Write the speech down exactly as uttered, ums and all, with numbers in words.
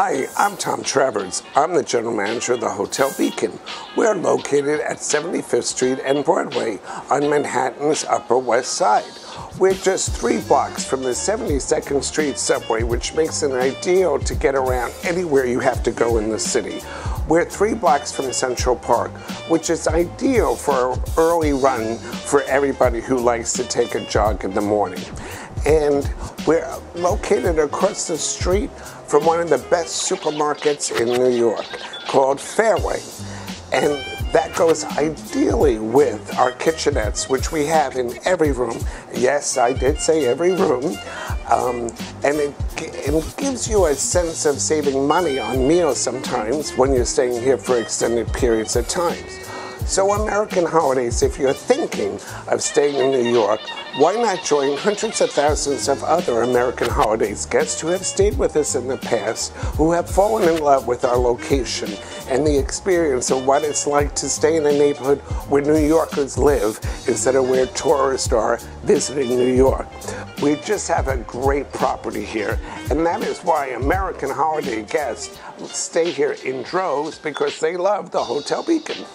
Hi, I'm Tom Travers. I'm the general manager of the Hotel Beacon. We're located at seventy-fifth street and Broadway on Manhattan's Upper West Side. We're just three blocks from the seventy-second street subway, which makes it ideal to get around anywhere you have to go in the city. We're three blocks from Central Park, which is ideal for an early run for everybody who likes to take a jog in the morning. And we're located across the street from one of the best supermarkets in New York called Fairway. And that goes ideally with our kitchenettes, which we have in every room. Yes, I did say every room. Um, and it, it gives you a sense of saving money on meals sometimes when you're staying here for extended periods of time. So American Holidays, if you're thinking of staying in New York, why not join hundreds of thousands of other American Holidays guests who have stayed with us in the past, who have fallen in love with our location and the experience of what it's like to stay in a neighborhood where New Yorkers live instead of where tourists are visiting New York. We just have a great property here, and that is why American Holiday guests stay here in droves, because they love the Hotel Beacon.